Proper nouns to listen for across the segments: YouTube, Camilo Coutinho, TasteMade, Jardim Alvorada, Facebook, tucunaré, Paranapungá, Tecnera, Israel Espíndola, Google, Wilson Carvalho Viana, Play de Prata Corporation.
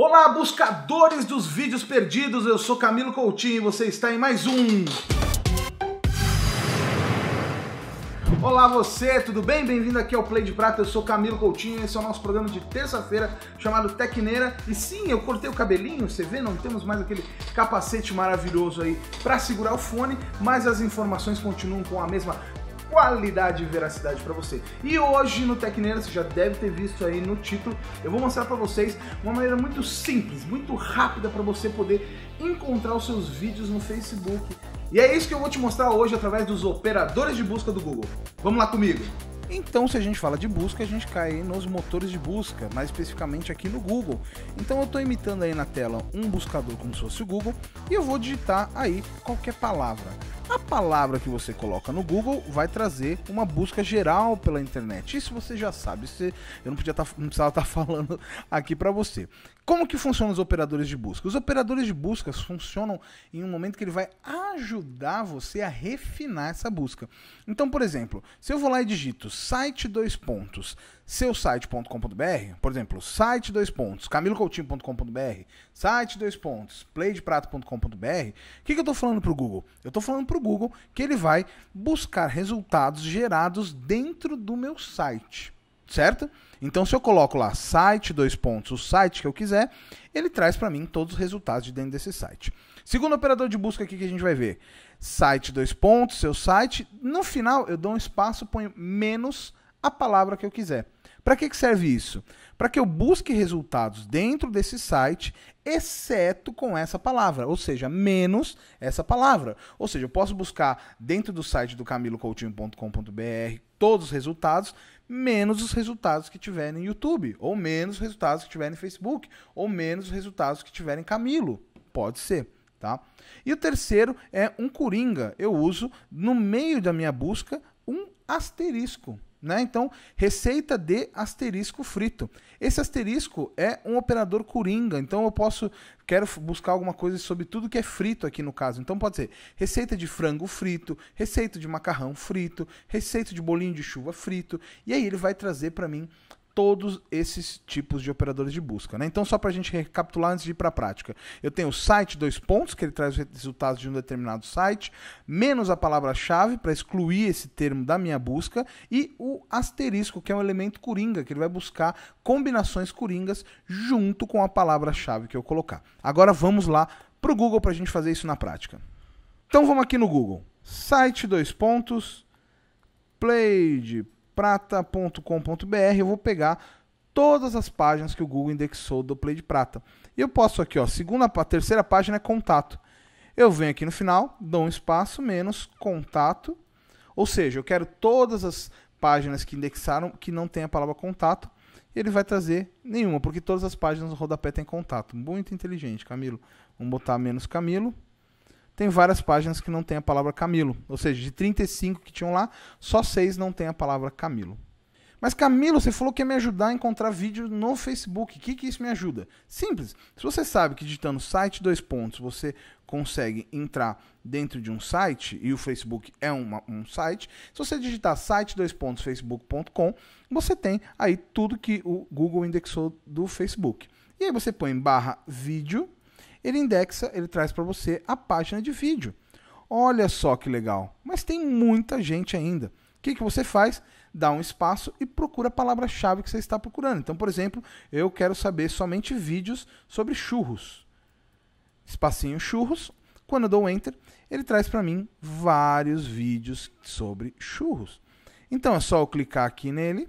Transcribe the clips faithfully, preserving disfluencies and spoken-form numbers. Olá, buscadores dos vídeos perdidos, eu sou Camilo Coutinho e você está em mais um... Olá você, tudo bem? Bem-vindo aqui ao Play de Prata, eu sou Camilo Coutinho, esse é o nosso programa de terça-feira chamado Tecnera. E sim, eu cortei o cabelinho, você vê, não temos mais aquele capacete maravilhoso aí para segurar o fone, mas as informações continuam com a mesma qualidade e veracidade para você. E hoje no Tecnera, você já deve ter visto aí no título, eu vou mostrar para vocês uma maneira muito simples, muito rápida para você poder encontrar os seus vídeos no Facebook. E é isso que eu vou te mostrar hoje através dos operadores de busca do Google. Vamos lá comigo! Então, se a gente fala de busca, a gente cai nos motores de busca, mais especificamente aqui no Google. Então eu estou imitando aí na tela um buscador como se fosse o Google e eu vou digitar aí qualquer palavra. A palavra que você coloca no Google vai trazer uma busca geral pela internet. Isso você já sabe, isso eu não podia tá, não precisava estar tá falando aqui para você. Como que funcionam os operadores de busca? Os operadores de buscas funcionam em um momento que ele vai ajudar você a refinar essa busca. Então, por exemplo, se eu vou lá e digito site dois pontos, seu site ponto com ponto br, por exemplo, site dois pontos, camilo coutinho ponto com ponto br, site dois pontos, play de prata ponto com ponto br, o que, que eu estou falando para o Google? Eu estou falando para o Google que ele vai buscar resultados gerados dentro do meu site, certo? Então, se eu coloco lá site dois pontos, o site que eu quiser, ele traz para mim todos os resultados de dentro desse site. Segundo operador de busca aqui que a gente vai ver, site dois pontos, seu site, no final eu dou um espaço, ponho menos a palavra que eu quiser. Para que que serve isso? Para que eu busque resultados dentro desse site, exceto com essa palavra, ou seja, menos essa palavra. Ou seja, eu posso buscar dentro do site do camilo coutinho ponto com ponto br todos os resultados, menos os resultados que tiverem no YouTube, ou menos os resultados que tiverem no Facebook, ou menos os resultados que tiverem Camilo. Pode ser, tá? E o terceiro é um coringa. Eu uso, no meio da minha busca, um asterisco. Né? Então, receita de asterisco frito. Esse asterisco é um operador coringa, então eu posso, quero buscar alguma coisa sobre tudo que é frito aqui no caso. Então pode ser receita de frango frito, receita de macarrão frito, receita de bolinho de chuva frito, e aí ele vai trazer para mim todos esses tipos de operadores de busca, né? Então, só para a gente recapitular antes de ir para a prática. Eu tenho o site dois pontos, que ele traz os resultados de um determinado site, menos a palavra-chave, para excluir esse termo da minha busca, e o asterisco, que é um elemento coringa, que ele vai buscar combinações coringas junto com a palavra-chave que eu colocar. Agora vamos lá para o Google para a gente fazer isso na prática. Então, vamos aqui no Google. Site dois pontos, play de prata ponto com ponto br, eu vou pegar todas as páginas que o Google indexou do Play de Prata. E eu posso aqui, ó, segunda, a terceira página é contato. Eu venho aqui no final, dou um espaço menos contato, ou seja, eu quero todas as páginas que indexaram que não tem a palavra contato, ele vai trazer nenhuma, porque todas as páginas do rodapé tem contato. Muito inteligente, Camilo. Vamos botar menos Camilo. Tem várias páginas que não tem a palavra Camilo. Ou seja, de trinta e cinco que tinham lá, só seis não tem a palavra Camilo. Mas Camilo, você falou que ia me ajudar a encontrar vídeo no Facebook. O que, que isso me ajuda? Simples. Se você sabe que digitando site dois pontos você consegue entrar dentro de um site, e o Facebook é uma, um site, se você digitar site dois pontos facebook ponto com, você tem aí tudo que o Google indexou do Facebook. E aí você põe barra vídeo, ele indexa, ele traz para você a página de vídeo. Olha só que legal, mas tem muita gente ainda. O que, que você faz? Dá um espaço e procura a palavra-chave que você está procurando. Então, por exemplo, eu quero saber somente vídeos sobre churros. Espacinho churros, quando eu dou um enter, ele traz para mim vários vídeos sobre churros. Então é só eu clicar aqui nele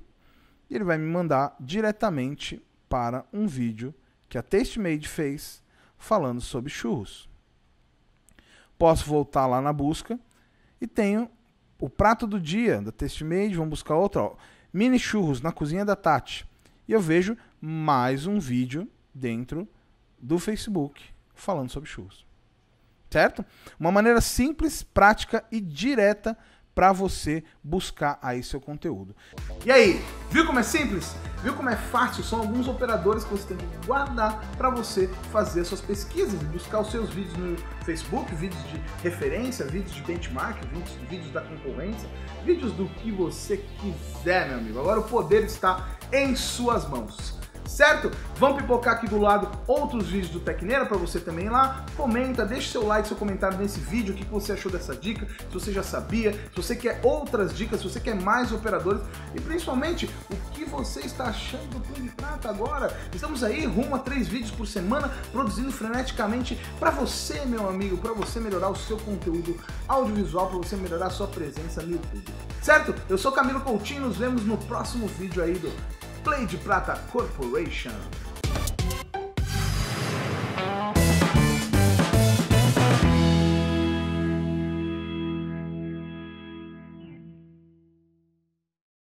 e ele vai me mandar diretamente para um vídeo que a TasteMade fez falando sobre churros. Posso voltar lá na busca e tenho o prato do dia da TasteMade, vamos buscar outro, ó, mini churros na cozinha da Tati. E eu vejo mais um vídeo dentro do Facebook falando sobre churros. Certo? Uma maneira simples, prática e direta para você buscar aí seu conteúdo. E aí, viu como é simples? Viu como é fácil? São alguns operadores que você tem que guardar para você fazer suas pesquisas, buscar os seus vídeos no Facebook, vídeos de referência, vídeos de benchmark, vídeos, vídeos da concorrência, vídeos do que você quiser, meu amigo. Agora o poder está em suas mãos. certo? Vamos pipocar aqui do lado outros vídeos do Tecnera para você também ir lá. Comenta, deixa seu like, seu comentário nesse vídeo, o que você achou dessa dica, se você já sabia, se você quer outras dicas, se você quer mais operadores e principalmente o que você está achando do Play de Prata agora. Estamos aí rumo a três vídeos por semana, produzindo freneticamente para você, meu amigo, para você melhorar o seu conteúdo audiovisual, para você melhorar a sua presença no YouTube, certo? Eu sou Camilo Coutinho, nos vemos no próximo vídeo aí do Play de Prata Corporation.